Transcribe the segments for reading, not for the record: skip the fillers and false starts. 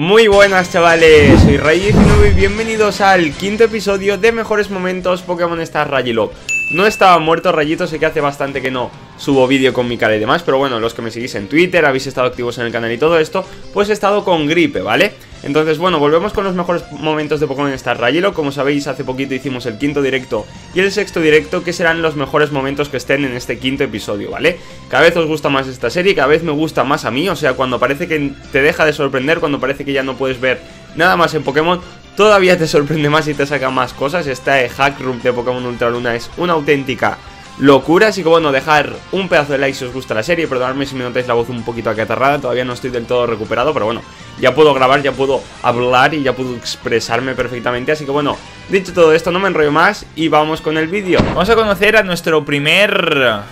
Muy buenas chavales, soy Rayi19 y bienvenidos al quinto episodio de Mejores Momentos Pokémon Star Rayilocke. No estaba muerto Rayito, sé que hace bastante que no subo vídeo con mi cara y demás, pero bueno, los que me seguís en Twitter, habéis estado activos en el canal y todo esto, pues he estado con gripe, ¿vale? Entonces bueno, volvemos con los mejores momentos de Pokémon Star Rayilocke. Como sabéis, hace poquito hicimos el quinto directo y el sexto directo, que serán los mejores momentos que estén en este quinto episodio, ¿vale? Cada vez os gusta más esta serie, cada vez me gusta más a mí, o sea, cuando parece que te deja de sorprender, cuando parece que ya no puedes ver nada más en Pokémon, todavía te sorprende más y te saca más cosas. Este Hack Room de Pokémon Ultra Luna es una auténtica locura, así que bueno, dejar un pedazo de like si os gusta la serie, perdonadme si me notáis la voz un poquito acatarrada, todavía no estoy del todo recuperado, pero bueno, ya puedo grabar, ya puedo hablar y ya puedo expresarme perfectamente, así que bueno, dicho todo esto no me enrollo más y vamos con el vídeo. Vamos a conocer a nuestro primer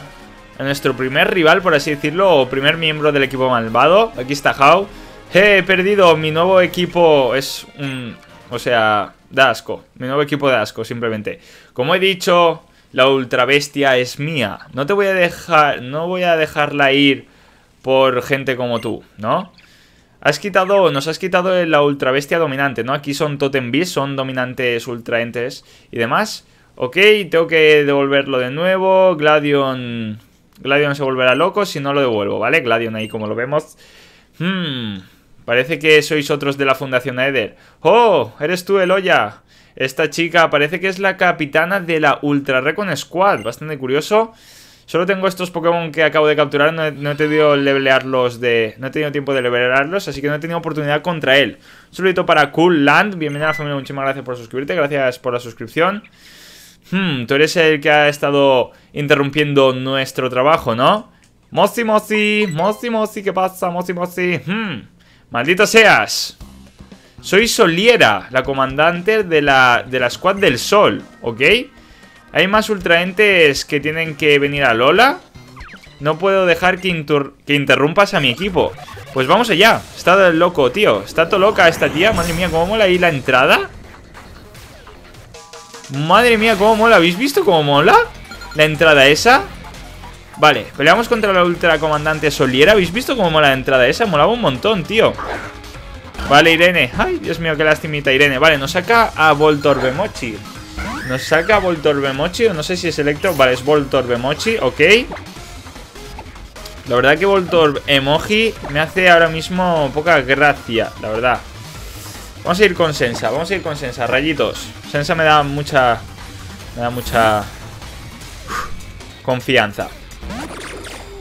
rival, por así decirlo, o primer miembro del equipo malvado. Aquí está Hao. He perdido, mi nuevo equipo es un... O sea, da asco. Mi nuevo equipo da asco, simplemente. Como he dicho, la ultra bestia es mía. No te voy a dejar... No voy a dejarla ir por gente como tú, ¿no? Has quitado... Nos has quitado la ultra bestia dominante, ¿no? Aquí son Totem Beast, son dominantes ultraentes y demás. Ok, tengo que devolverlo de nuevo. Gladion se volverá loco si no lo devuelvo, ¿vale? Gladion ahí como lo vemos. Parece que sois otros de la Fundación Aether. ¡Oh! ¡Eres tú, Eloya! Esta chica parece que es la capitana de la Ultra Recon Squad. Bastante curioso. Solo tengo estos Pokémon que acabo de capturar. No he tenido tiempo de levelarlos, así que no he tenido oportunidad contra él. Un saludito para Cool Land. Bienvenida a la familia. Muchísimas gracias por suscribirte. Gracias por la suscripción. Tú eres el que ha estado interrumpiendo nuestro trabajo, ¿no? Mozi, ¿qué pasa? ¡Maldito seas! Soy Soliera, la comandante de la Squad del Sol, ¿ok? Hay más ultraentes que tienen que venir a Lola. No puedo dejar que interrumpas a mi equipo. Pues vamos allá. Está loco, tío. Está todo loca esta tía. Madre mía, cómo mola ahí la entrada. Madre mía, cómo mola. ¿Habéis visto cómo mola la entrada esa? Vale, peleamos contra la ultra comandante Soliera. ¿Habéis visto cómo mola la entrada esa? Molaba un montón, tío. Vale, Irene. Ay, Dios mío, qué lastimita, Irene. Vale, nos saca a Voltorbemochi. Nos saca a Voltorbemochi. No sé si es Electro. Vale, es Voltorbemochi. Ok. La verdad que Voltorbemochi me hace ahora mismo poca gracia, la verdad. Vamos a ir con Sensa. Vamos a ir con Sensa, rayitos. Sensa me da mucha... confianza.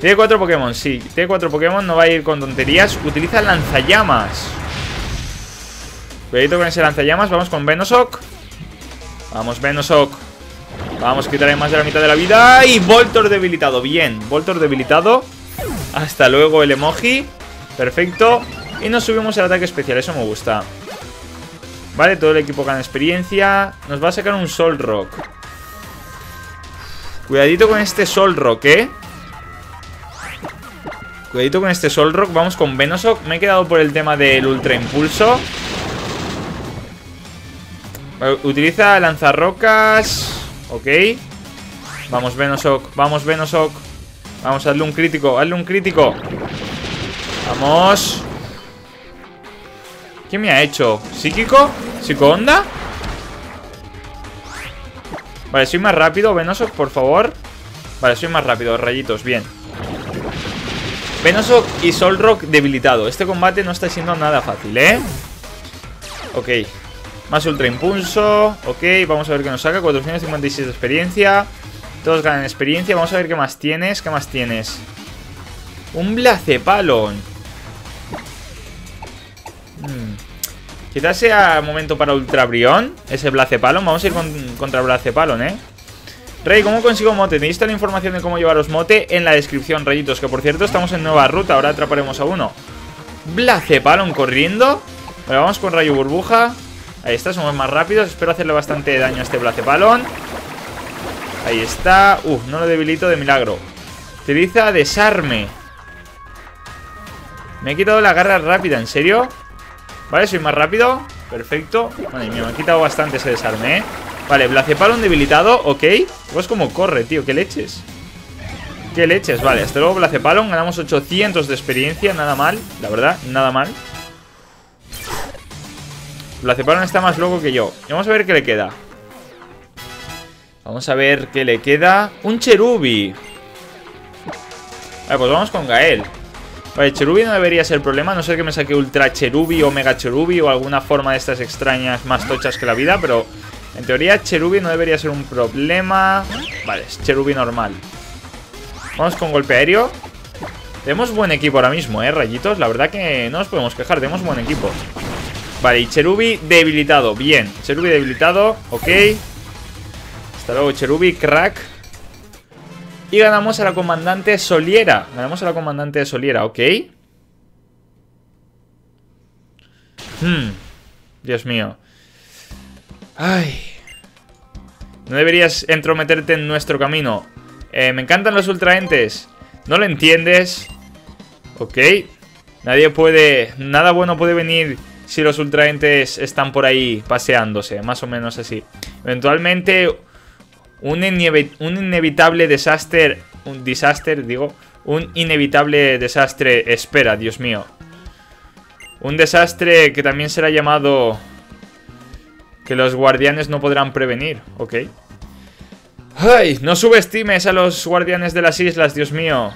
Tiene 4 Pokémon, sí. Tiene 4 Pokémon, no va a ir con tonterías. Utiliza lanzallamas. Cuidadito con ese lanzallamas. Vamos con Venosok. Vamos, Venosok. Vamos, quitarle más de la mitad de la vida. Y Voltor debilitado, bien. Voltor debilitado. Hasta luego el emoji. Perfecto. Y nos subimos al ataque especial, eso me gusta. Vale, todo el equipo gana experiencia. Nos va a sacar un Solrock. Cuidadito con este Solrock, ¿eh? Cuidadito con este Solrock. Vamos con Venosok. Me he quedado por el tema del Ultra Impulso. Utiliza lanzarrocas. Ok. Vamos, Venosok. Vamos, Venosok. Vamos, hazle un crítico. Hazle un crítico. Vamos. ¿Qué me ha hecho? ¿Psíquico? ¿Psicoonda? Vale, soy más rápido. Venosok, por favor. Vale, soy más rápido. Rayitos, bien. Venosok y Solrock debilitado. Este combate no está siendo nada fácil, ¿eh? Ok. Más Ultra Impulso. Ok, vamos a ver qué nos saca. 456 de experiencia. Todos ganan experiencia. Vamos a ver qué más tienes. ¿Qué más tienes? Un Blacepalon. Quizás sea momento para Ultra Brión. Ese Blacepalon. Vamos a ir contra Blacepalon, ¿eh? Rey, ¿cómo consigo mote? Tenéis toda la información de cómo llevaros mote en la descripción, rayitos. Que por cierto, estamos en nueva ruta. Ahora atraparemos a uno. Blacepalon corriendo. Vale, vamos con rayo burbuja. Ahí está, somos más rápidos. Espero hacerle bastante daño a este Blacepalon. Ahí está. No lo debilito de milagro. Utiliza desarme. Me he quitado la garra rápida, ¿en serio? Vale, soy más rápido. Perfecto. Madre mía, me ha quitado bastante ese desarme, ¿eh? Vale, Blacepalon debilitado, ok. Pues como corre, tío, qué leches. Qué leches, vale, hasta luego Blacepalon. Ganamos 800 de experiencia, nada mal, la verdad, nada mal. Blacepauron está más loco que yo. Y vamos a ver qué le queda. Vamos a ver qué le queda. Un Cherubi. Vale, pues vamos con Gael. Vale, Cherubi no debería ser problema, a no ser que me saque Ultra Cherubi o Mega Cherubi o alguna forma de estas extrañas más tochas que la vida, pero en teoría Cherubi no debería ser un problema. Vale, es Cherubi normal. Vamos con golpe aéreo. Tenemos buen equipo ahora mismo, rayitos. La verdad que no nos podemos quejar, tenemos buen equipo. Vale, y Cherubi debilitado, bien. Cherubi debilitado, ok. Hasta luego, Cherubi, crack. Y ganamos a la comandante Soliera. Ganamos a la comandante Soliera, ok. Dios mío. Ay. No deberías entrometerte en nuestro camino. Me encantan los ultraentes. No lo entiendes. Ok. Nadie puede... Nada bueno puede venir si los ultraentes están por ahí paseándose. Más o menos así. Eventualmente... Un inevitable desastre espera, Dios mío. Un desastre que también será llamado... Que los guardianes no podrán prevenir, ok. ¡Ay! No subestimes a los guardianes de las islas, Dios mío.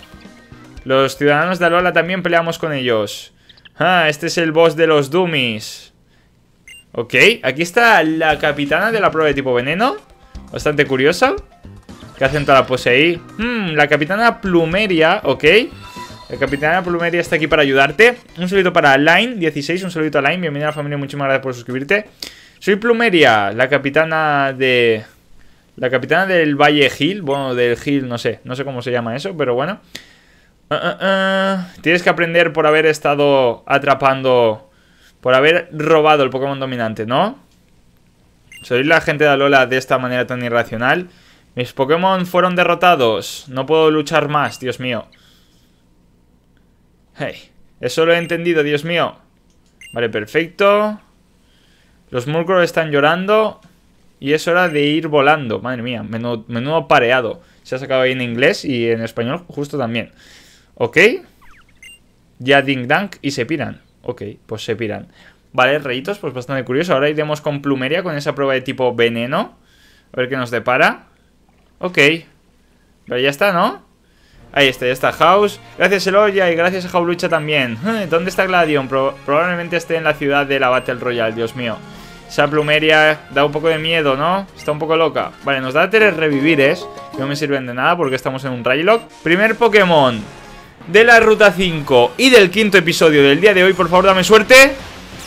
Los ciudadanos de Alola también peleamos con ellos. Ah, este es el boss de los Dummies. Ok, aquí está la capitana de la prueba de tipo veneno. Bastante curiosa. ¿Qué hacen toda la pose ahí? La capitana Plumeria, ok. La capitana Plumeria está aquí para ayudarte. Un saludito para Line16, un saludito a Line. Bienvenida a la familia, muchísimas gracias por suscribirte. Soy Plumeria, la capitana de... La capitana del Valle Hill. Bueno, del Hill, no sé cómo se llama eso, pero bueno. Tienes que aprender por haber estado atrapando... Por haber robado el Pokémon dominante, ¿no? Soy la gente de Alola de esta manera tan irracional. Mis Pokémon fueron derrotados. No puedo luchar más, Dios mío. Hey, eso lo he entendido, Dios mío. Vale, perfecto. Los Murkrow están llorando. Y es hora de ir volando. Madre mía, menudo pareado. Se ha sacado ahí en inglés y en español justo también. Ok. Ya ding dang y se piran. Ok, pues se piran. Vale, rayitos, pues bastante curioso. Ahora iremos con Plumeria, con esa prueba de tipo veneno. A ver qué nos depara. Ok. Pero ya está, ¿no? Ahí está, ya está House. Gracias Eloya y gracias a Jaulucha también. ¿Dónde está Gladion? Probablemente esté en la ciudad de la Battle Royale, Dios mío. Esa Plumeria da un poco de miedo, ¿no? Está un poco loca. Vale, nos da tres revivires. No me sirven de nada porque estamos en un Rayilocke. Primer Pokémon de la Ruta 5 y del quinto episodio del día de hoy. Por favor, dame suerte.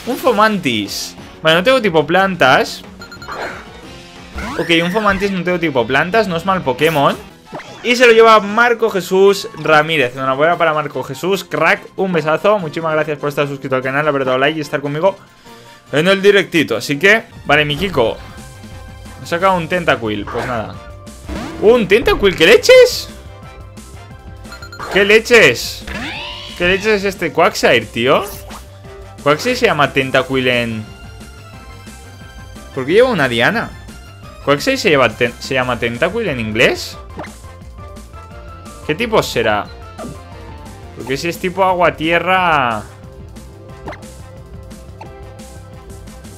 Un Fomantis. Vale, no tengo tipo plantas. Ok, un Fomantis no tengo tipo plantas. No es mal Pokémon. Y se lo lleva Marco Jesús Ramírez. Enhorabuena para Marco Jesús. Crack, un besazo. Muchísimas gracias por estar suscrito al canal, haber dado like y estar conmigo en el directito. Así que, vale, mi Kiko. Me saca un Tentacuil. Pues nada. ¿Un Tentacuil? ¿Qué leches? ¿Qué leches? ¿Qué leches es este Quagsire, tío? Quagsire se llama Tentacuil en... ¿Por qué lleva una Diana? ¿Quagsire se llama Tentacuil en inglés? ¿Qué tipo será? Porque si es tipo agua-tierra...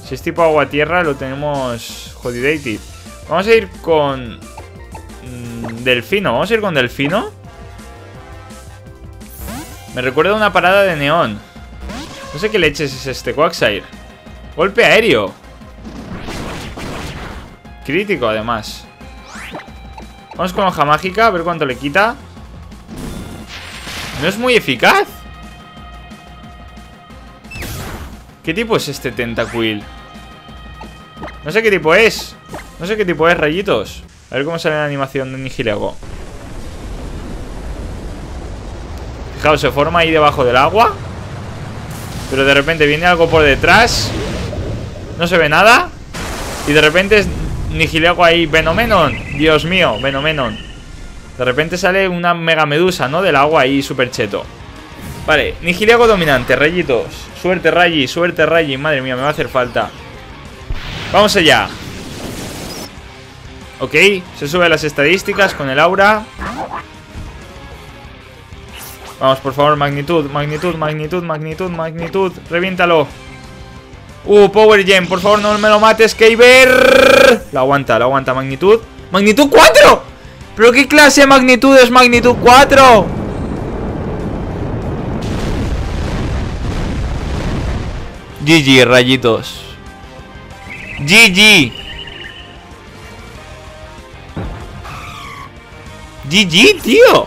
Si es tipo agua-tierra lo tenemos... Jodidated. Vamos a ir con... Delfino. Vamos a ir con Delfino. Me recuerda a una parada de neón. No sé qué leches es este Quagsire. Golpe aéreo. Crítico, además. Vamos con hoja mágica, a ver cuánto le quita. No es muy eficaz. ¿Qué tipo es este Tentacuil? No sé qué tipo es. No sé qué tipo es, rayitos. A ver cómo sale la animación de Nihilego. Fijaos, se forma ahí debajo del agua. Pero de repente viene algo por detrás. No se ve nada. Y de repente es Nihilego ahí. Venomenon. Dios mío, Venomenon. De repente sale una mega medusa, ¿no? Del agua ahí, super cheto. Vale, Nihilego dominante, rayitos. Suerte, Rayi, suerte, Rayi. Madre mía, me va a hacer falta. Vamos allá. Ok, se suben las estadísticas con el aura. Vamos, por favor, magnitud, magnitud, magnitud, magnitud, magnitud. Reviéntalo. Power Gem, por favor no me lo mates, Kyber. Lo aguanta, magnitud. ¡Magnitud 4! ¿Pero qué clase de magnitud es magnitud 4? GG, rayitos. GG. GG, tío.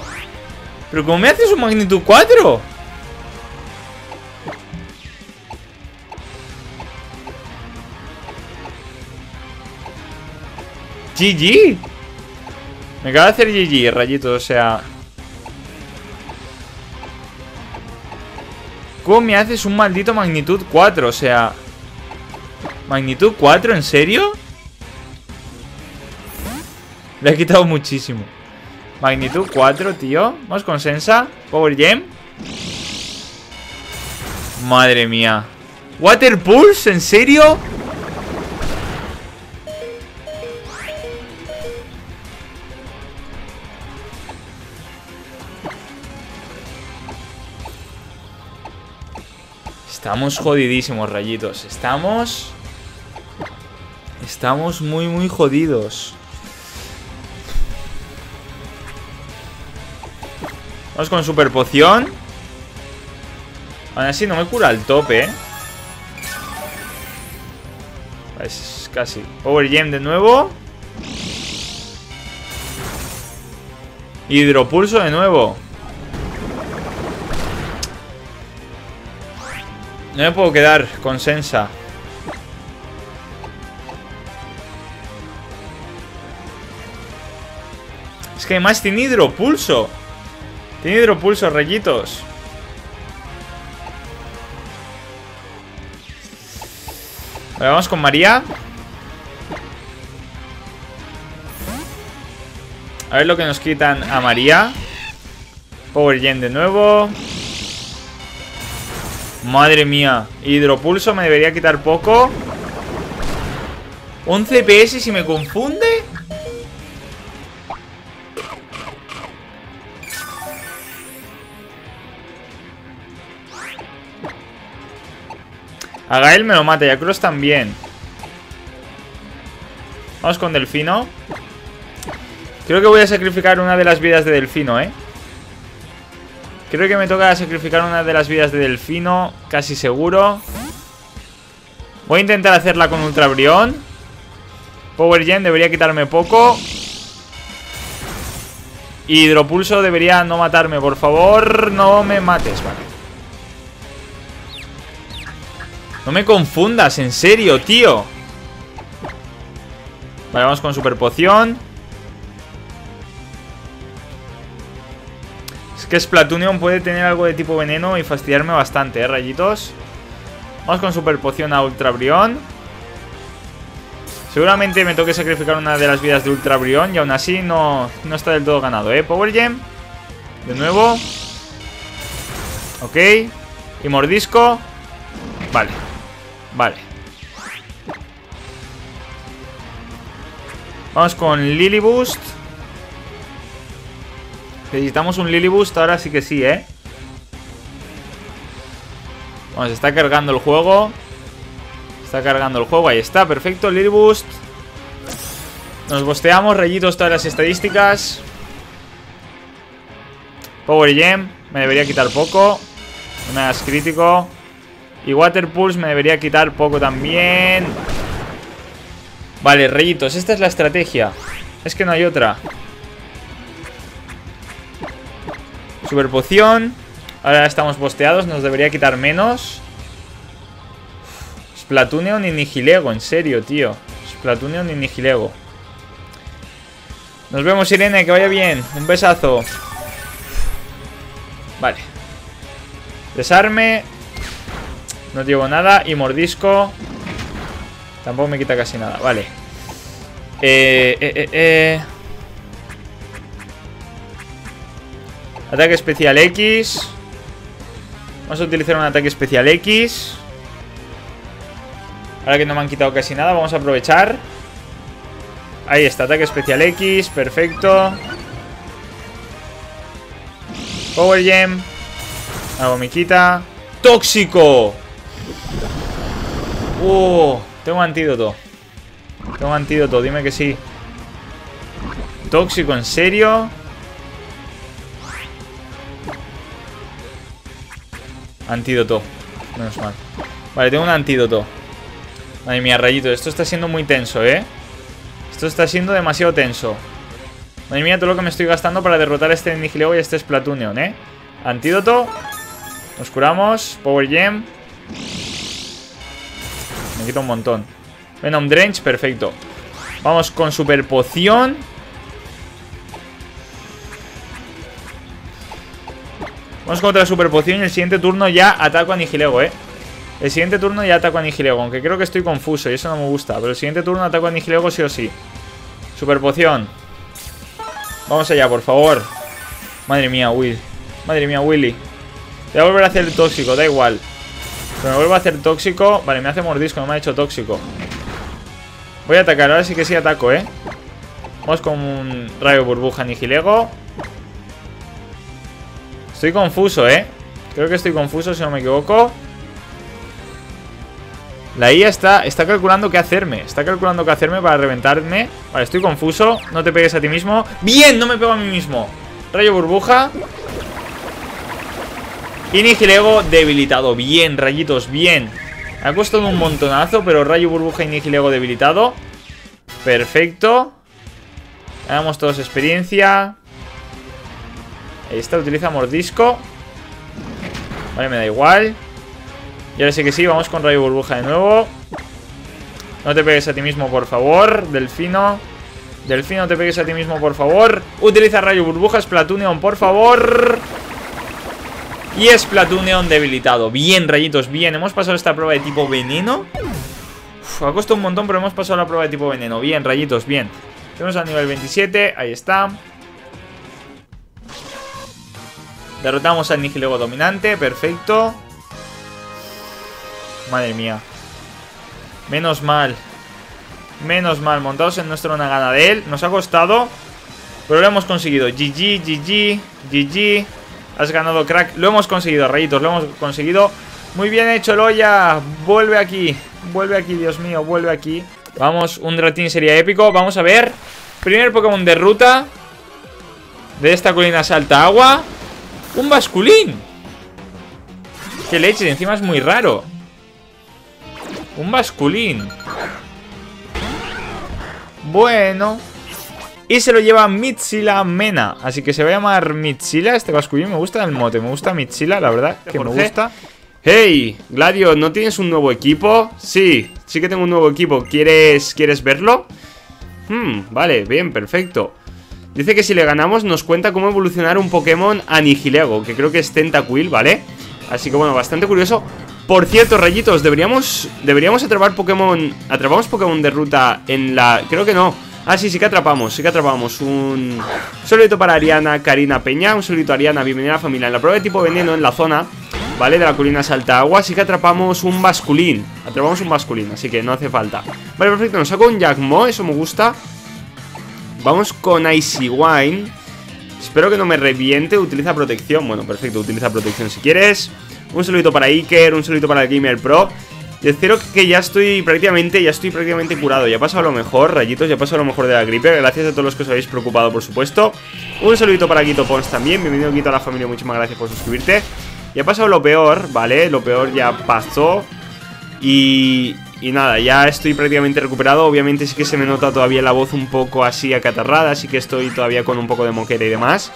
¿Pero cómo me haces un magnitud 4? GG. Me acaba de hacer GG, rayito, o sea. ¿Cómo me haces un maldito magnitud 4? O sea. ¿Magnitud 4? ¿En serio? Le he quitado muchísimo. Magnitud 4, tío. Vamos con Sensa. Power Gem. Madre mía. ¿Water Pulse? ¿En serio? Estamos jodidísimos, rayitos. Estamos muy, muy jodidos. Vamos con super poción. Aún así no me cura al tope, ¿eh? Es casi. Power Gem de nuevo. Hidropulso de nuevo. No me puedo quedar con Sensa. Es que además tiene hidropulso. Tiene hidropulso, rayitos. Vale, vamos con María. A ver lo que nos quitan a María. Power Gen de nuevo. Madre mía, hidropulso me debería quitar poco. 11 PS si me confunde. A Gael me lo mata y a Cross también. Vamos con Delfino. Creo que voy a sacrificar una de las vidas de Delfino, ¿eh? Creo que me toca sacrificar una de las vidas de Delfino, casi seguro. Voy a intentar hacerla con Ultra Brión. Power Gen debería quitarme poco. Hidropulso debería no matarme, por favor. No me mates, vale. No me confundas, en serio, tío. Vale, vamos con Super Poción. Que Splatunion puede tener algo de tipo veneno y fastidiarme bastante, rayitos. Vamos con Super Poción a Ultra Brión. Seguramente me toque sacrificar una de las vidas de Ultra Brión y aún así no está del todo ganado, ¿eh? Power Gem. De nuevo. Ok. Y Mordisco. Vale. Vale. Vamos con Lily Boost. Necesitamos un Lily Boost, ahora sí que sí, ¿eh? Bueno, se está cargando el juego. Está cargando el juego, ahí está, perfecto, Lily Boost. Nos bosteamos, rayitos, todas las estadísticas. Power Gem, me debería quitar poco. No me hagas crítico. Y Water Pulse me debería quitar poco también. Vale, rayitos, esta es la estrategia. Es que no hay otra. Super poción. Ahora estamos bosteados. Nos debería quitar menos. Splatunion y Nihilego. En serio, tío. Splatunion y Nihilego. Nos vemos, Irene. Que vaya bien. Un besazo. Vale. Desarme. No llevo nada. Y mordisco. Tampoco me quita casi nada. Vale. Ataque especial X. Vamos a utilizar un ataque especial X. Ahora que no me han quitado casi nada, vamos a aprovechar. Ahí está, ataque especial X. Perfecto. Power Gem. Algo me quita. ¡Tóxico! Tengo antídoto. Tengo antídoto, dime que sí. Tóxico, ¿en serio? Antídoto. Menos mal. Vale, tengo un antídoto. Madre mía, Rayito, esto está siendo muy tenso, ¿eh? Esto está siendo demasiado tenso. Madre mía, todo lo que me estoy gastando para derrotar a este Nihilego y a este Splatoonion, ¿eh? Antídoto. Nos curamos. Power Gem. Me quito un montón. Venom Drench, perfecto. Vamos con Super Poción. Vamos contra Super Poción y el siguiente turno ya ataco a Nihilego, ¿eh? El siguiente turno ya ataco a Nihilego, aunque creo que estoy confuso y eso no me gusta. Pero el siguiente turno ataco a Nihilego sí o sí. Super Poción. Vamos allá, por favor. Madre mía, Will. Madre mía, Willy. Voy a volver a hacer tóxico, da igual. Pero me vuelvo a hacer tóxico. Vale, me hace mordisco, no me ha hecho tóxico. Voy a atacar, ahora sí que sí ataco, ¿eh? Vamos con un rayo burbuja Nihilego. Estoy confuso, ¿eh? Creo que estoy confuso, si no me equivoco. La IA está calculando qué hacerme. Está calculando qué hacerme para reventarme. Vale, estoy confuso. No te pegues a ti mismo. ¡Bien! No me pego a mí mismo. Rayo burbuja. Y Nihilego debilitado. Bien, rayitos, bien. Me ha costado un montonazo, pero rayo burbuja y Nihilego debilitado. Perfecto. Ganamos todos experiencia. Esta utiliza mordisco. Vale, me da igual. Y ahora sí que sí, vamos con rayo burbuja de nuevo. No te pegues a ti mismo, por favor, Delfino. Delfino, no te pegues a ti mismo, por favor. Utiliza rayo burbuja, Splatoonion, por favor. Y Splatoonion debilitado. Bien, rayitos, bien. Hemos pasado esta prueba de tipo veneno. Uf, ha costado un montón, pero hemos pasado la prueba de tipo veneno. Bien, rayitos, bien. Tenemos al nivel 27, ahí está. Derrotamos al Nihilego dominante, perfecto. Madre mía. Menos mal. Menos mal. Montados en nuestra una gana de él. Nos ha costado. Pero lo hemos conseguido. GG, GG, GG. Has ganado, crack. Lo hemos conseguido, rayitos. Lo hemos conseguido. Muy bien hecho, Eloya. Vuelve aquí. Vuelve aquí, Dios mío. Vuelve aquí. Vamos, un ratín sería épico. Vamos a ver. Primer Pokémon de ruta. De esta colina salta agua. Un basculín. Qué leche. Encima es muy raro. Un basculín. Bueno. Y se lo lleva Mitsila Mena. Así que se va a llamar Mitsila. Este basculín me gusta el mote. Me gusta Mitsila, la verdad que me gusta. Hey, Gladio, ¿no tienes un nuevo equipo? Sí, sí que tengo un nuevo equipo. ¿Quieres verlo? Vale, bien, perfecto. Dice que si le ganamos nos cuenta cómo evolucionar un Pokémon a Nihilego, que creo que es Tentacuil, ¿vale? Así que bueno, bastante curioso. Por cierto, rayitos, deberíamos atrapar Pokémon. ¿Atrapamos Pokémon de ruta en la...? Creo que no. Ah, sí, sí que atrapamos. Un saludito para Ariana Karina Peña. Un saludito, Ariana, bienvenida a la familia. En la prueba de tipo veneno en la zona, ¿vale? De la colina Saltaagua, sí que atrapamos un basculín. Atrapamos un basculín, así que no hace falta. Vale, perfecto, nos saco un Jackmo, eso me gusta. Vamos con Icy Wine. Espero que no me reviente. Utiliza protección, bueno, perfecto, utiliza protección si quieres. Un saludito para Iker, un saludito para el Gamer Pro. Deciros que ya estoy prácticamente curado. Ya ha pasado lo mejor, rayitos, ya ha pasado lo mejor de la gripe. Gracias a todos los que os habéis preocupado, por supuesto. Un saludito para Guito Pons también. Bienvenido, Guito, a la familia, muchísimas gracias por suscribirte. Ya ha pasado lo peor, ¿vale? Lo peor ya pasó. Y nada, ya estoy prácticamente recuperado. Obviamente sí que se me nota todavía la voz un poco así acatarrada, así que estoy todavía con un poco de moquera y demás.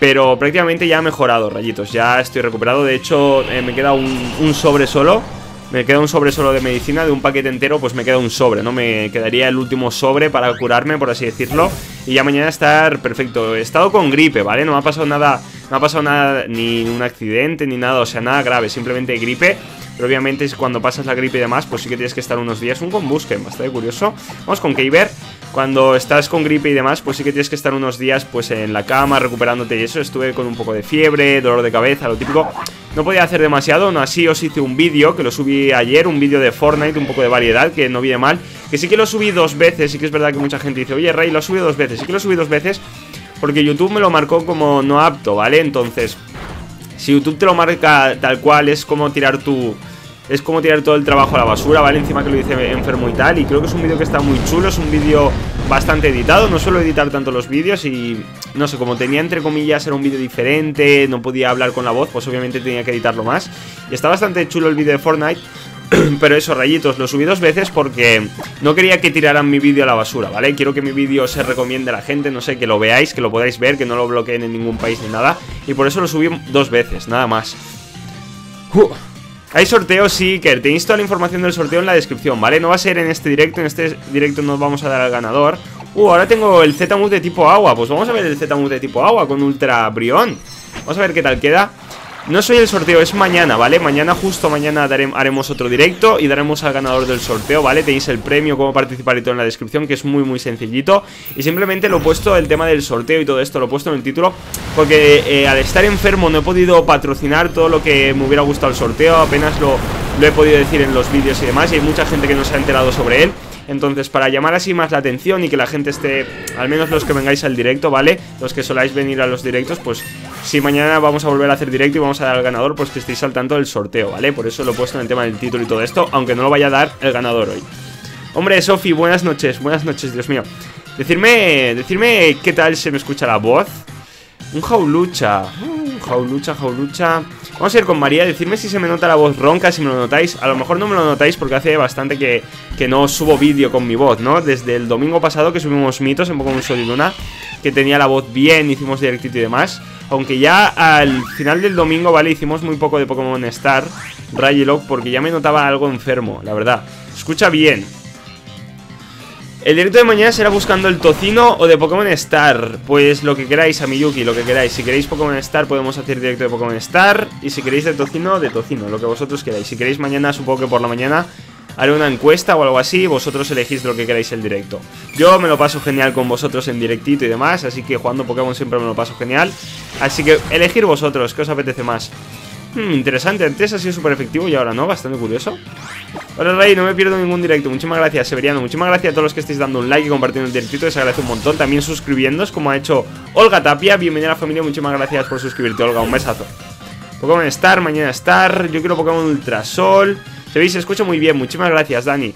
Pero prácticamente ya ha mejorado, rayitos. Ya estoy recuperado. De hecho, me queda un sobre solo. Me queda un sobre solo de medicina. De un paquete entero, pues me queda un sobre, ¿no? Me quedaría el último sobre para curarme, por así decirlo. Y ya mañana estar perfecto. He estado con gripe, ¿vale? No me ha pasado nada. No ha pasado nada, ni un accidente, ni nada. O sea, nada grave, simplemente gripe. Pero obviamente cuando pasas la gripe y demás, pues sí que tienes que estar unos días. Un combusken, bastante curioso. Vamos con Keiber. Cuando estás con gripe y demás, pues sí que tienes que estar unos días pues en la cama recuperándote y eso. Estuve con un poco de fiebre, dolor de cabeza, lo típico. No podía hacer demasiado, aún así os hice un vídeo que lo subí ayer, un vídeo de Fortnite, un poco de variedad, que no vi de mal. Que sí que lo subí dos veces, sí que es verdad que mucha gente dice, oye, Ray, lo subí dos veces. Sí que lo subí dos veces porque YouTube me lo marcó como no apto, ¿vale? Entonces, si YouTube te lo marca tal cual, es como tirar tu... es como tirar todo el trabajo a la basura, ¿vale? Encima que lo dice enfermo y tal. Y creo que es un vídeo que está muy chulo, es un vídeo bastante editado. No suelo editar tanto los vídeos y, no sé, como tenía entre comillas, era un vídeo diferente, no podía hablar con la voz, pues obviamente tenía que editarlo más. Y está bastante chulo el vídeo de Fortnite. Pero eso, rayitos, lo subí 2 veces porque no quería que tiraran mi vídeo a la basura, ¿vale? Quiero que mi vídeo se recomiende a la gente, no sé, que lo veáis, que lo podáis ver, que no lo bloqueen en ningún país ni nada. Y por eso lo subí 2 veces, nada más. Hay sorteo, sí, Iker. Te insto a la información del sorteo en la descripción, ¿vale? No va a ser en este directo nos vamos a dar al ganador. Ahora tengo el Zetamus de tipo agua. Pues vamos a ver el Zetamus de tipo agua con Ultra Brión. Vamos a ver qué tal queda. No soy el sorteo, es mañana, ¿vale? Mañana, justo mañana haremos otro directo y daremos al ganador del sorteo, ¿vale? Tenéis el premio, cómo participar y todo en la descripción, que es muy muy sencillito. Y simplemente lo he puesto, el tema del sorteo y todo esto, lo he puesto en el título, porque al estar enfermo no he podido patrocinar todo lo que me hubiera gustado el sorteo. Apenas lo he podido decir en los vídeos y demás, y hay mucha gente que no se ha enterado sobre él. Entonces, para llamar así más la atención y que la gente esté, al menos los que vengáis al directo, ¿vale? Los que soláis venir a los directos, pues si mañana vamos a volver a hacer directo y vamos a dar al ganador, pues que estéis al tanto del sorteo, ¿vale? Por eso lo he puesto en el tema del título y todo esto, aunque no lo vaya a dar el ganador hoy. Hombre, Sofi, buenas noches, Dios mío. Decirme qué tal se me escucha la voz. Un jaulucha, jaulucha. Vamos a ir con María, decidme si se me nota la voz ronca, si me lo notáis. A lo mejor no me lo notáis porque hace bastante que no subo vídeo con mi voz, ¿no? Desde el domingo pasado que subimos mitos en Pokémon Sol y Luna, que tenía la voz bien, hicimos directito y demás. Aunque ya al final del domingo, ¿vale? Hicimos muy poco de Pokémon Star Rayilocke porque ya me notaba algo enfermo, la verdad. Escucha bien. El directo de mañana será buscando el tocino o de Pokémon Star. Pues lo que queráis, Amiyuki, lo que queráis. Si queréis Pokémon Star podemos hacer directo de Pokémon Star. Y si queréis de tocino, lo que vosotros queráis. Si queréis mañana, supongo que por la mañana haré una encuesta o algo así, vosotros elegís lo que queráis el directo. Yo me lo paso genial con vosotros en directito y demás, así que jugando Pokémon siempre me lo paso genial. Así que elegir vosotros, ¿qué os apetece más? Interesante, antes ha sido súper efectivo y ahora no, bastante curioso. Hola Rayi, no me pierdo ningún directo, muchísimas gracias Severiano, muchísimas gracias a todos los que estáis dando un like y compartiendo el directito, les agradezco un montón. También suscribiéndoos, como ha hecho Olga Tapia, bienvenida a la familia, muchísimas gracias por suscribirte Olga, un besazo. Pokémon Star, mañana Star, yo quiero Pokémon Ultra Sol. ¿Se veis? Se escucha muy bien, muchísimas gracias Dani.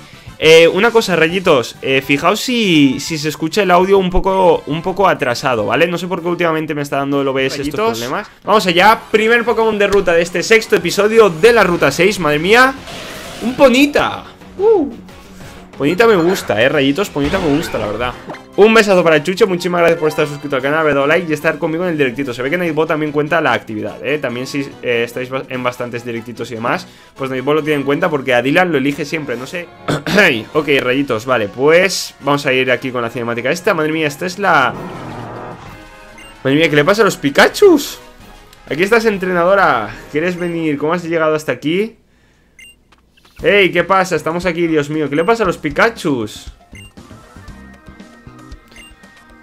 Una cosa, rayitos, fijaos si se escucha el audio un poco atrasado, ¿vale? No sé por qué últimamente me está dando el OBS rayitos. Estos problemas. Vamos allá, primer Pokémon de ruta de este 6º episodio de la Ruta 6, madre mía. Un Ponita. Ponita me gusta, rayitos, Ponita me gusta, la verdad. Un besazo para Chucho, muchísimas gracias por estar suscrito al canal, haber dado like y estar conmigo en el directito. Se ve que Nightbot también cuenta la actividad, también si estáis en bastantes directitos y demás, pues Nightbot lo tiene en cuenta porque a Dylan lo elige siempre, no sé. Ok, rayitos, vale, pues vamos a ir aquí con la cinemática esta. Madre mía, esta es la... Madre mía, ¿qué le pasa a los Pikachus? Aquí estás, entrenadora. ¿Quieres venir? ¿Cómo has llegado hasta aquí? ¡Ey! ¿Qué pasa? Estamos aquí, Dios mío. ¿Qué le pasa a los Pikachus?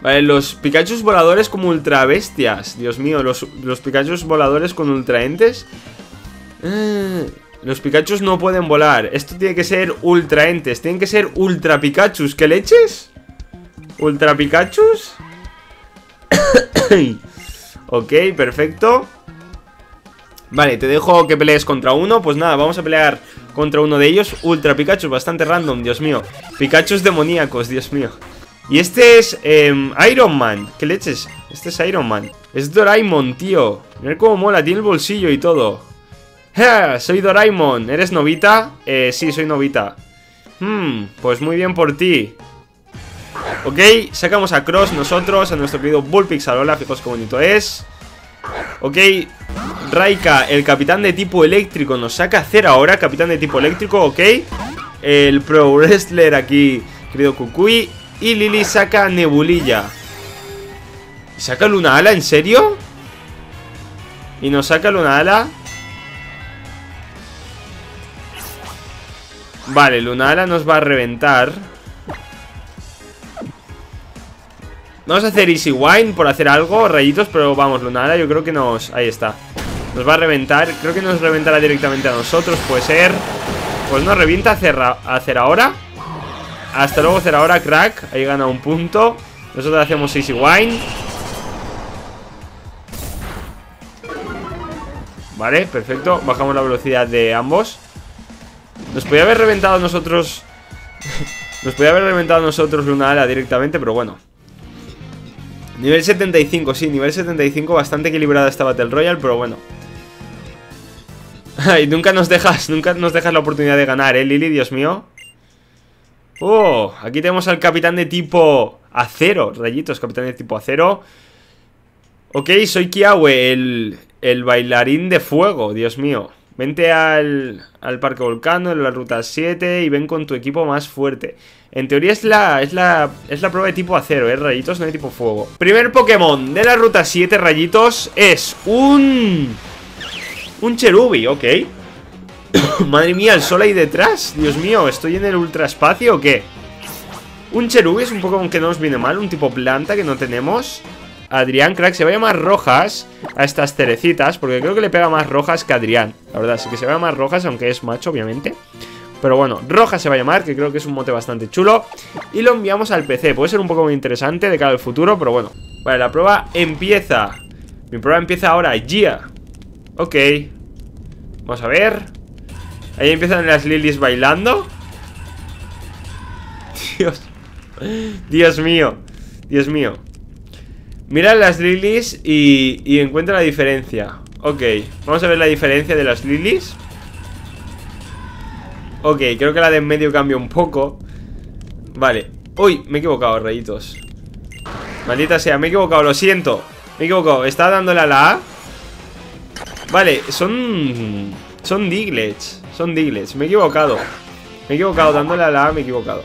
Vale, los Pikachus voladores como ultra bestias. Dios mío, los Pikachus voladores con ultraentes. Los Pikachus no pueden volar. Esto tiene que ser ultraentes. Tienen que ser ultra Pikachus. ¿Qué leches? ¿Ultra Pikachus? Ok, perfecto. Vale, te dejo que pelees contra uno. Pues nada, vamos a pelear contra uno de ellos. Ultra Pikachu, bastante random, Dios mío. Pikachus demoníacos, Dios mío. Y este es Iron Man. ¿Qué leches? Este es Iron Man. Es Doraemon, tío. Mirad cómo mola, tiene el bolsillo y todo. ¡Ja! Soy Doraemon. ¿Eres novita? Sí, soy novita. Pues muy bien por ti. Ok, sacamos a Cross nosotros, a nuestro querido Bullpixel. Hola, fijaos qué bonito es. Ok, Raika, el capitán de tipo eléctrico, nos saca a hacer ahora, capitán de tipo eléctrico, ok. El pro wrestler aquí, querido Kukui. Y Lily saca Nebulilla. ¿Saca Luna Ala? ¿En serio? ¿Y nos saca Luna Ala? Vale, Luna Ala nos va a reventar. Vamos a hacer Easy Wine por hacer algo, rayitos, pero vamos, Lunala, yo creo que nos... Ahí está. Nos va a reventar, creo que nos reventará directamente a nosotros, puede ser. Pues nos revienta a hacer ahora. Hasta luego, hacer ahora, crack. Ahí gana un punto. Nosotros hacemos Easy Wine. Vale, perfecto. Bajamos la velocidad de ambos. Nos podía haber reventado nosotros. Nos podía haber reventado nosotros Luna Ala directamente, pero bueno. Nivel 75, sí, nivel 75. Bastante equilibrada esta Battle Royale, pero bueno. Ay, nunca nos dejas la oportunidad de ganar, Lili, Dios mío. Oh, aquí tenemos al capitán de tipo acero. Rayitos, capitán de tipo acero. Ok, soy Kiawe, el bailarín de fuego, Dios mío. Vente al Parque Volcano, en la Ruta 7 y ven con tu equipo más fuerte. En teoría es la prueba de tipo acero, Rayitos, no de tipo fuego. Primer Pokémon de la Ruta 7, Rayitos, es un Cherubi, ok. Madre mía, el sol ahí detrás. Dios mío, ¿estoy en el ultraespacio o qué? Un Cherubi es un Pokémon que no nos viene mal, un tipo planta que no tenemos. Adrián, crack, se va a llamar Rojas a estas cerecitas, porque creo que le pega más Rojas que Adrián. La verdad, sí que se va a llamar Rojas, aunque es macho, obviamente. Pero bueno, Rojas se va a llamar, que creo que es un mote bastante chulo. Y lo enviamos al PC, puede ser un poco muy interesante de cara al futuro, pero bueno. Vale, la prueba empieza. Mi prueba empieza ahora, yeah. Ok. Vamos a ver. Ahí empiezan las lilies bailando. Dios. Dios mío. Dios mío. Mira las lilies y encuentra la diferencia. Ok, vamos a ver la diferencia de las lilies. Ok, creo que la de en medio cambia un poco. Vale. Uy, me he equivocado, rayitos. Maldita sea, me he equivocado, lo siento. Me he equivocado, está dándole a la A. Vale, son Diglets. Son Diglets, me he equivocado. Me he equivocado, dándole a la A, me he equivocado.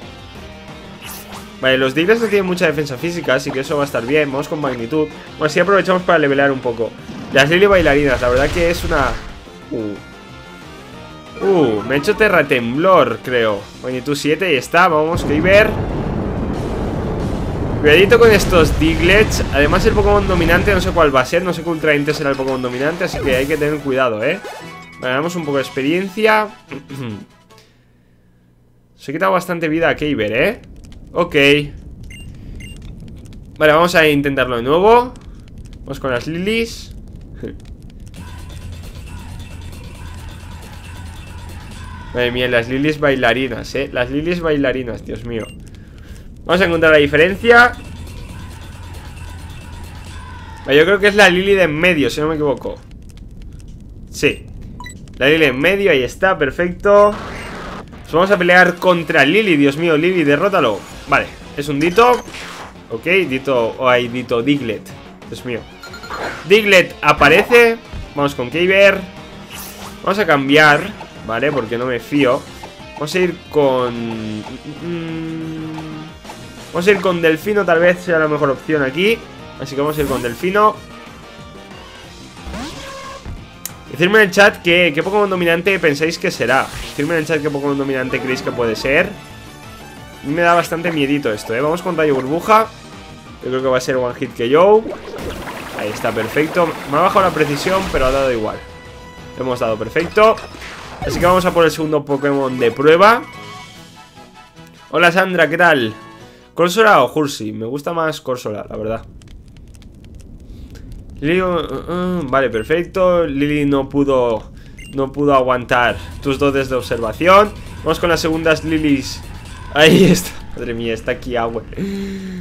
Vale, los Diglets no tienen mucha defensa física, así que eso va a estar bien. Vamos con magnitud. Bueno, así aprovechamos para levelar un poco. Las Lily bailarinas, la verdad que es una... me he hecho terratemblor, creo. Magnitud 7, y está, vamos, Kyber. Cuidadito con estos Diglets. Además el Pokémon dominante, no sé cuál va a ser. No sé qué Ultra Inte será el Pokémon dominante, así que hay que tener cuidado, ¿eh? Vale, damos un poco de experiencia. Se ha quitado bastante vida a Kyber, ¿eh? Ok. Vale, vamos a intentarlo de nuevo. Vamos con las lilies. Madre mía, las lilies bailarinas, las lilies bailarinas, Dios mío. Vamos a encontrar la diferencia. Vale, yo creo que es la lily de en medio, si no me equivoco. Sí. La lily en medio, ahí está, perfecto. Nos vamos a pelear contra Lily, Dios mío, Lily, derrótalo. Vale, es un Ditto. Ok, Ditto, oh, hay Ditto, Diglett. Dios mío, Diglett aparece, vamos con Kyber. Vamos a cambiar, vale, porque no me fío. Vamos a ir con... vamos a ir con Delfino, tal vez sea la mejor opción aquí. Así que vamos a ir con Delfino. Decidme en el chat qué Pokémon dominante pensáis que será. Decidme en el chat qué Pokémon dominante creéis que puede ser. Me da bastante miedito esto, ¿eh? Vamos con Rayo Burbuja. Yo creo que va a ser One Hit KO. Ahí está, perfecto. Me ha bajado la precisión, pero ha dado igual. Hemos dado perfecto. Así que vamos a por el segundo Pokémon de prueba. Hola Sandra, ¿qué tal? ¿Corsola o Horsey? Me gusta más Corsola, la verdad. Lily, vale, perfecto. Lily no pudo aguantar tus dotes de observación. Vamos con las segundas lilies. Ahí está. Madre mía, está Kiawe.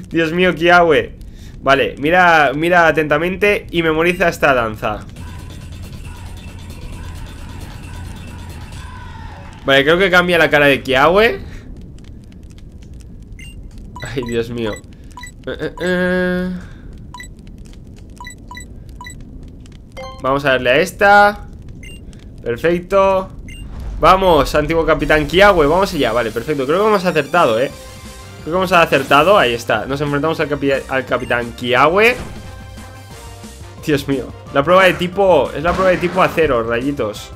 Dios mío, Kiawe. Vale, mira atentamente y memoriza esta danza. Vale, creo que cambia la cara de Kiawe. Ay, Dios mío. Vamos a darle a esta. Perfecto. Vamos, antiguo capitán Kiawe. Vamos allá, vale, perfecto, creo que hemos acertado, creo que hemos acertado, ahí está. Nos enfrentamos al capitán Kiawe. Dios mío. La prueba de tipo... es la prueba de tipo acero, rayitos.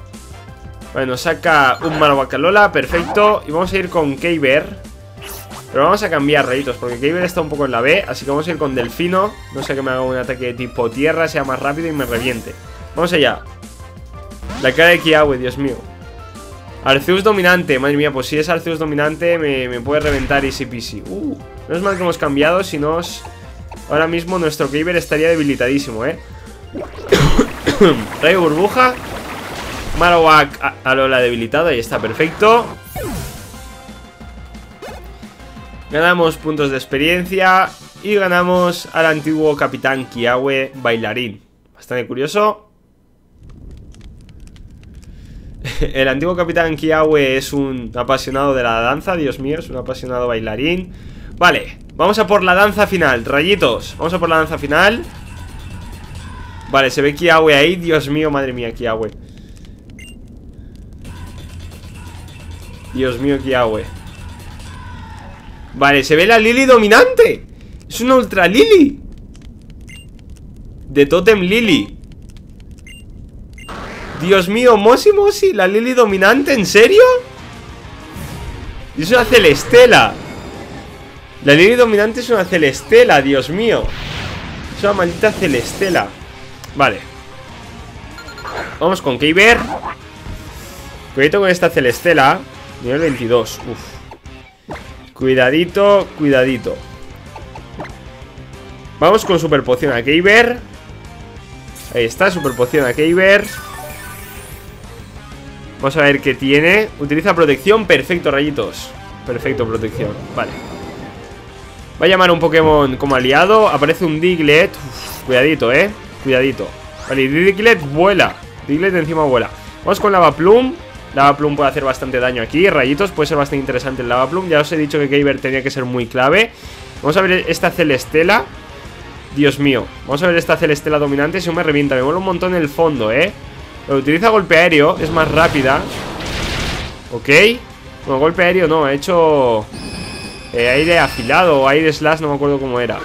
Vale, nos saca un Malwakalola, perfecto. Y vamos a ir con Kyber. Pero vamos a cambiar, rayitos, porque Kyber está un poco en la B. Así que vamos a ir con Delfino. No sea que me haga un ataque de tipo tierra, sea más rápido y me reviente. Vamos allá. La cara de Kiawe, Dios mío. Arceus dominante, madre mía, pues si es Arceus dominante me puede reventar easy peasy. Menos mal que hemos cambiado, si no... Ahora mismo nuestro Kyber estaría debilitadísimo, Rayo Burbuja. Marowak Alola debilitado, ahí está, perfecto. Ganamos puntos de experiencia y ganamos al antiguo capitán Kiawe bailarín. Bastante curioso. El antiguo capitán Kiawe es un apasionado de la danza. Dios mío, es un apasionado bailarín. Vale, vamos a por la danza final, rayitos. Vamos a por la danza final. Vale, se ve Kiawe ahí. Dios mío, madre mía, Kiawe. Dios mío, Kiawe. Vale, se ve la Lily dominante. Es una ultra Lily. De Totem Lily. Dios mío, Mosi, la Lily dominante, ¿en serio? Es una Celestela. La Lily dominante es una Celestela, Dios mío. Es una maldita Celestela. Vale. Vamos con Kyber. Cuidadito con esta Celestela. Nivel 22, uff. Cuidadito, cuidadito. Vamos con super poción a Kyber. Ahí está, super poción a Kyber. Vamos a ver qué tiene. Utiliza protección, perfecto, rayitos. Perfecto, protección, vale. Va a llamar a un Pokémon como aliado. Aparece un Diglett. Uf, cuidadito, cuidadito. Vale, Diglett vuela. Diglett encima vuela. Vamos con Lavaplum. Lavaplum puede hacer bastante daño aquí. Rayitos, puede ser bastante interesante el Lavaplum. Ya os he dicho que Kyber tenía que ser muy clave. Vamos a ver esta Celestela. Dios mío, vamos a ver esta Celestela dominante. Si no me revienta, me vuelve un montón el fondo, Lo utiliza golpe aéreo, es más rápida. Ok. Bueno, golpe aéreo no, ha hecho aire afilado o aire slash, no me acuerdo cómo era.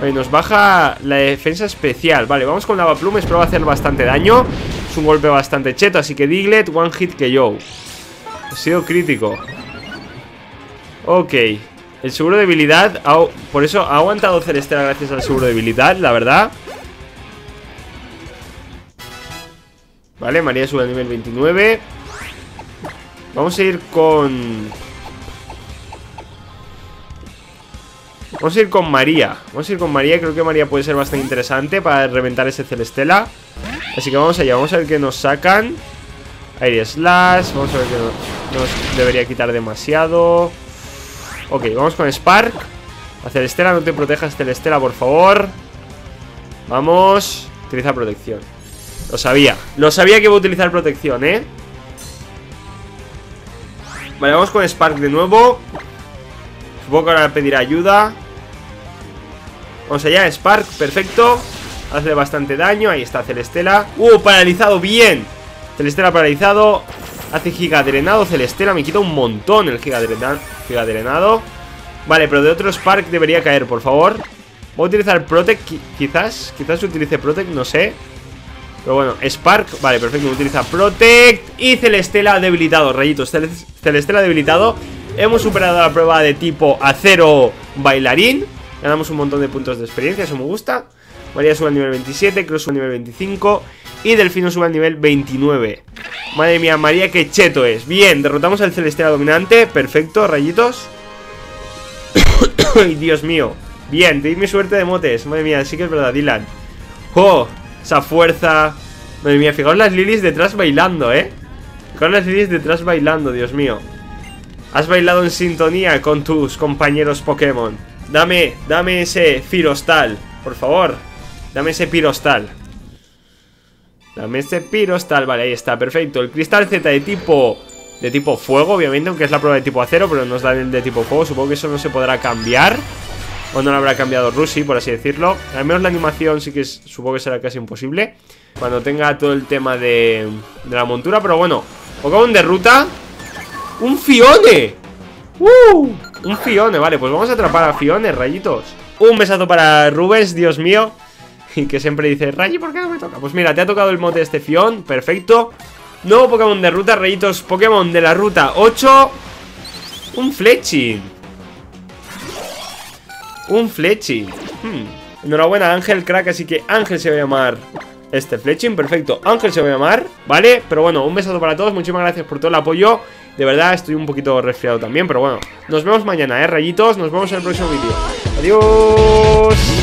Vale, nos baja la defensa especial. Vale, vamos con Lavaplumes, prueba a hacer bastante daño. Es un golpe bastante cheto, así que Diglett, one hit KO. Ha sido crítico. Ok. El seguro de debilidad, por eso ha aguantado Celestela gracias al seguro de debilidad, la verdad. Vale, María sube al nivel 29. Vamos a ir con... vamos a ir con María. Vamos a ir con María, creo que María puede ser bastante interesante para reventar ese Celestela. Así que vamos allá, vamos a ver qué nos sacan. Aire Slash, vamos a ver qué nos debería quitar demasiado. Ok, vamos con Spark. A Celestela, no te protejas, Celestela, por favor. Vamos. Utiliza protección. Lo sabía que iba a utilizar protección, Vale, vamos con Spark de nuevo. Supongo que ahora pedirá ayuda. Vamos allá, Spark, perfecto. Hace bastante daño, ahí está Celestela. Paralizado, bien. Celestela paralizado. Hace gigadrenado Celestela, me quita un montón el gigadrenado. Vale, pero de otro Spark debería caer, por favor. Voy a utilizar Protect, quizás utilice Protect, no sé. Pero bueno, Spark, vale, perfecto, utiliza Protect. Y Celestela debilitado, rayitos. Celestela debilitado. Hemos superado la prueba de tipo acero bailarín. Ganamos un montón de puntos de experiencia, eso me gusta. María sube al nivel 27, Cross sube al nivel 25 y Delfino sube al nivel 29. Madre mía, María, qué cheto es. Bien, derrotamos al Celestela dominante. Perfecto, rayitos. Ay, Dios mío. Bien, te di mi suerte de motes. Madre mía, sí que es verdad, Dylan. ¡Oh! Esa fuerza. Madre mía, fijaos las Lilies detrás bailando, Fijaos las Lilies detrás bailando, Dios mío. Has bailado en sintonía con tus compañeros Pokémon. Dame ese Firostal, por favor. Dame ese Pirostal. Dame ese Pirostal, vale, ahí está, perfecto. El cristal Z de tipo fuego, obviamente, aunque es la prueba de tipo acero, pero nos dan el de tipo fuego. Supongo que eso no se podrá cambiar. O no lo habrá cambiado Rusi, por así decirlo. Al menos la animación sí que es, supongo que será casi imposible cuando tenga todo el tema de la montura. Pero bueno, Pokémon de ruta. ¡Un Fione! Un Fione, vale, pues vamos a atrapar a Fione, rayitos. Un besazo para Rubens, Dios mío. Y que siempre dice, Rayi, ¿por qué no me toca? Pues mira, te ha tocado el mote de este Fion, perfecto. Nuevo Pokémon de ruta, rayitos. Pokémon de la ruta 8. Un Fletching. Un Fletching. Enhorabuena, Ángel, crack. Así que Ángel se va a llamar este Fletching. Perfecto, Ángel se va a llamar. Vale, pero bueno, un besazo para todos. Muchísimas gracias por todo el apoyo. De verdad, estoy un poquito resfriado también. Pero bueno, nos vemos mañana, rayitos. Nos vemos en el próximo vídeo. Adiós.